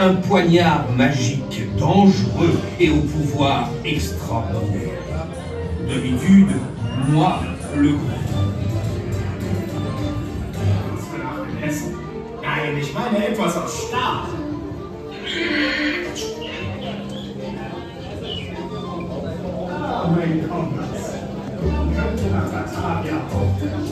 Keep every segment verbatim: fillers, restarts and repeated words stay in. un poignard magique dangereux et au pouvoir extraordinaire. D'habitude, moi, le grand. Nein, ich meine etwas aus Stahl. Ah, mein Kompass. Könnte nach Batavia aufhören.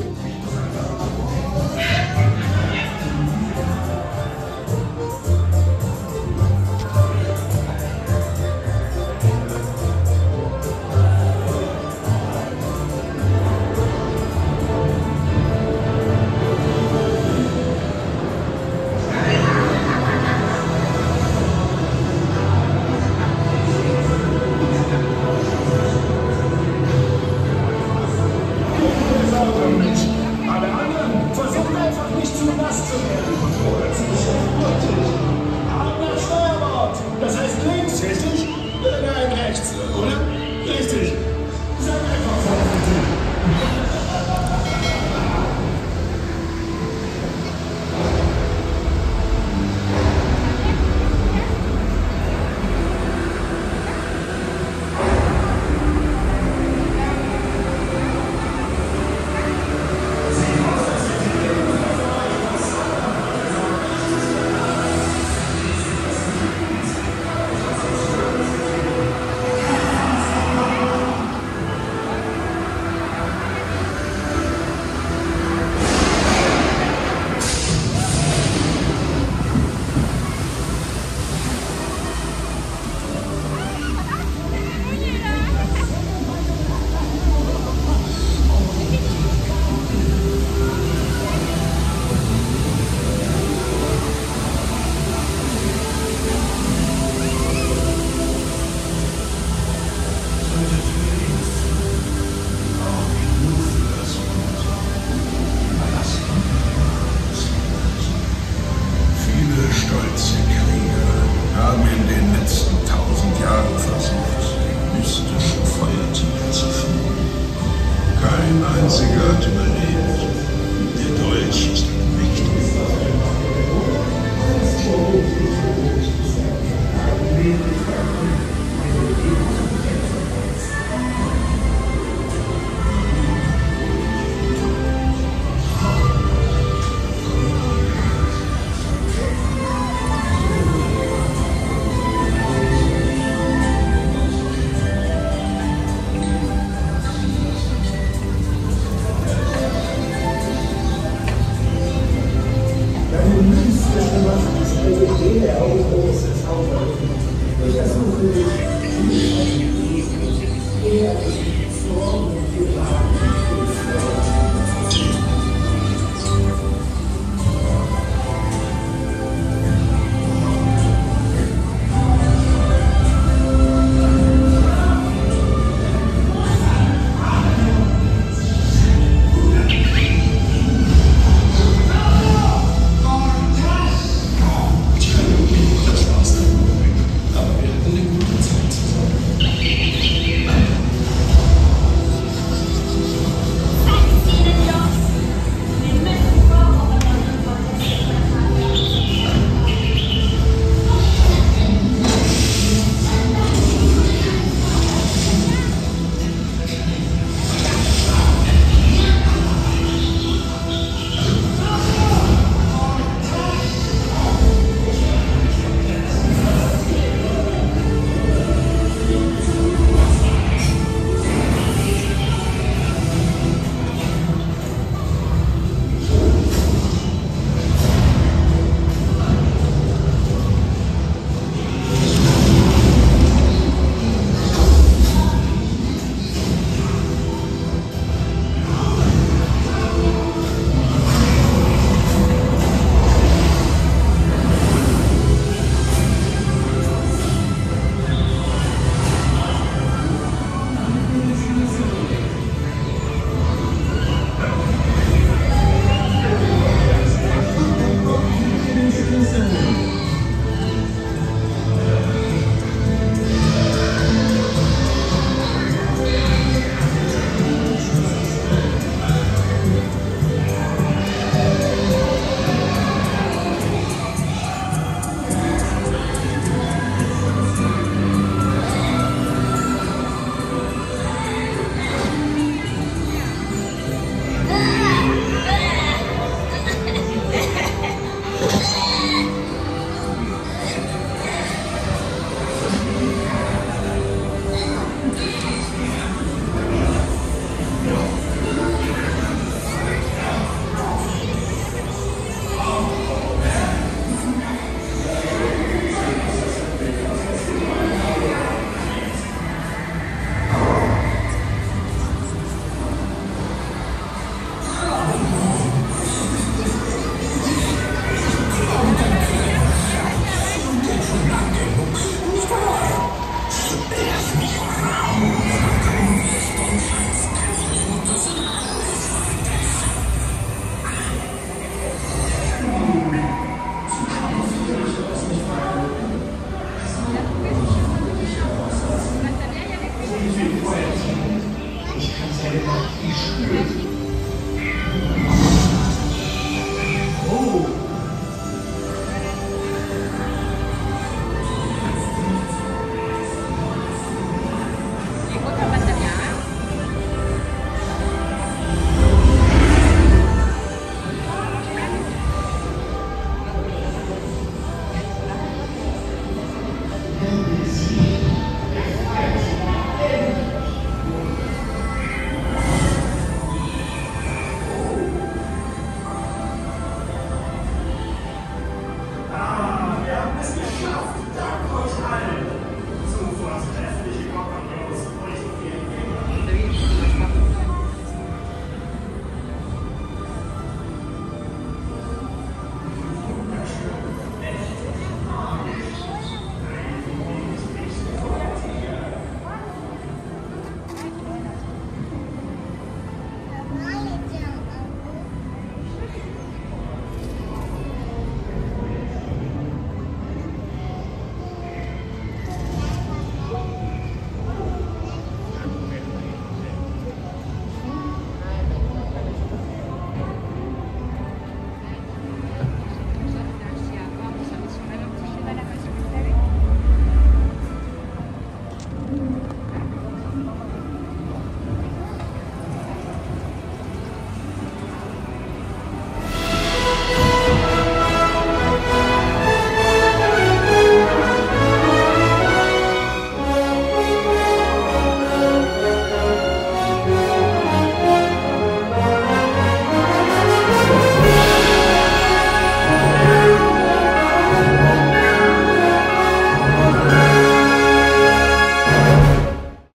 élément issu